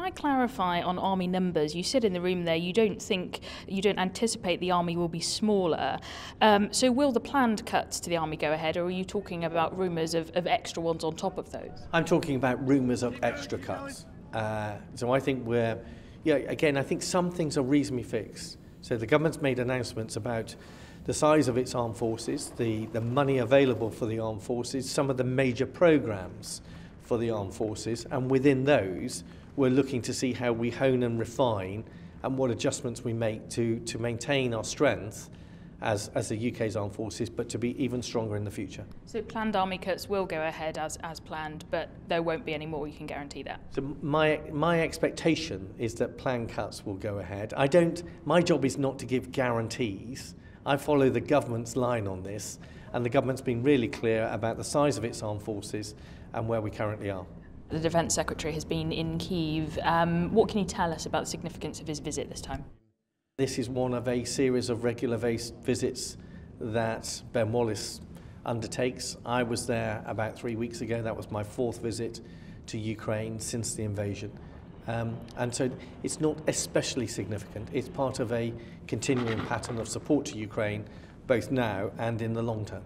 Can I clarify on army numbers? You said in the room there you don't anticipate the army will be smaller. So will the planned cuts to the army go ahead, or are you talking about rumours of extra ones on top of those? I'm talking about rumours of extra cuts. So I think we're, again, I think some things are reasonably fixed. So the government's made announcements about the size of its armed forces, the money available for the armed forces, some of the major programmes for the armed forces, and within those, we're looking to see how we hone and refine and what adjustments we make to maintain our strength as the UK's armed forces, but to be even stronger in the future. So planned army cuts will go ahead as planned, but there won't be any more, you can guarantee that? So my expectation is that planned cuts will go ahead. I don't, my job is not to give guarantees. I follow the government's line on this, and the government's been really clear about the size of its armed forces and where we currently are. The Defence Secretary has been in Kyiv. What can you tell us about the significance of his visit this time? This is one of a series of regular visits that Ben Wallace undertakes. I was there about 3 weeks ago. That was my fourth visit to Ukraine since the invasion. And so it's not especially significant. It's part of a continuing pattern of support to Ukraine, both now and in the long term.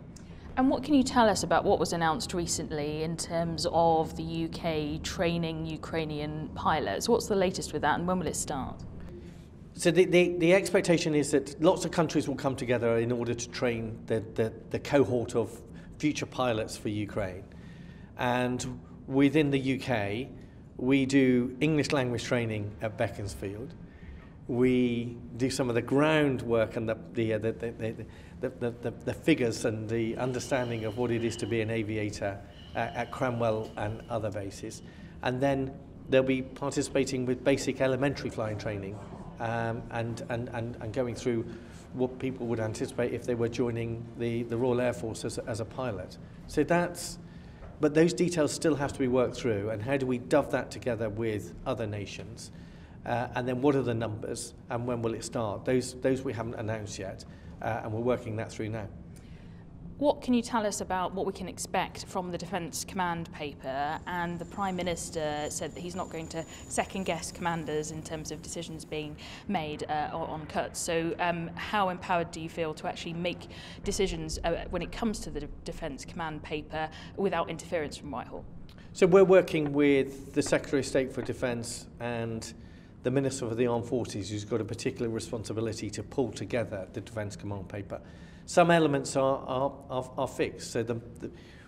And what can you tell us about what was announced recently in terms of the UK training Ukrainian pilots? What's the latest with that, and when will it start? So the expectation is that lots of countries will come together in order to train the cohort of future pilots for Ukraine. And within the UK, we do English language training at Beaconsfield. We do some of the groundwork and the figures and the understanding of what it is to be an aviator at Cranwell and other bases. And then they'll be participating with basic elementary flying training and going through what people would anticipate if they were joining the Royal Air Force as a pilot. So that's, but those details still have to be worked through, and how do we dove that together with other nations? And then what are the numbers, and when will it start? Those we haven't announced yet, and we're working that through now. What can you tell us about what we can expect from the Defence Command Paper? And the Prime Minister said that he's not going to second-guess commanders in terms of decisions being made on cuts. So how empowered do you feel to actually make decisions when it comes to the Defence Command Paper without interference from Whitehall? So we're working with the Secretary of State for Defence and the Minister for the Armed Forces, who's got a particular responsibility to pull together the Defence Command Paper. Some elements are fixed. So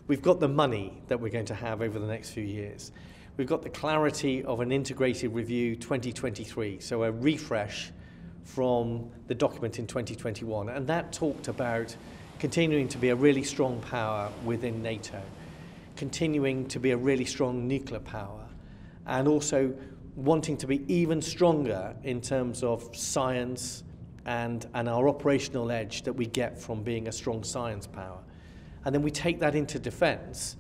we've got the money that we're going to have over the next few years. We've got the clarity of an Integrated Review 2023, so a refresh from the document in 2021. And that talked about continuing to be a really strong power within NATO, continuing to be a really strong nuclear power, and also wanting to be even stronger in terms of science and our operational edge that we get from being a strong science power. And then we take that into defence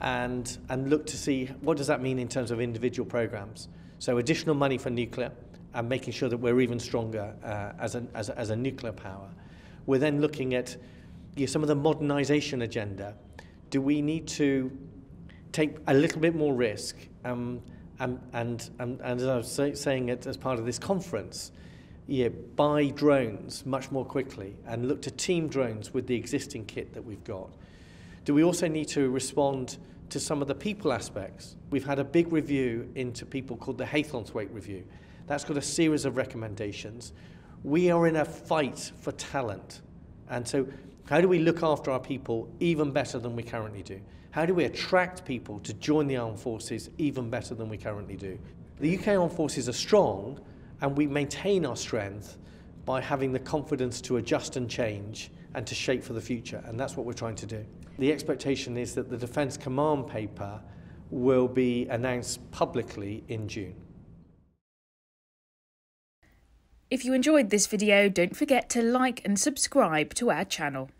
and look to see what does that mean in terms of individual programmes. So additional money for nuclear and making sure that we're even stronger as a nuclear power. We're then looking at some of the modernisation agenda. Do we need to take a little bit more risk? And as I was saying it as part of this conference, buy drones much more quickly and look to team drones with the existing kit that we've got. Do we also need to respond to some of the people aspects? We've had a big review into people called the Haythornthwaite review. That's got a series of recommendations. We are in a fight for talent. And so how do we look after our people even better than we currently do? How do we attract people to join the armed forces even better than we currently do? The UK armed forces are strong, and we maintain our strength by having the confidence to adjust and change and to shape for the future, and that's what we're trying to do. The expectation is that the Defence Command Paper will be announced publicly in June. If you enjoyed this video, don't forget to like and subscribe to our channel.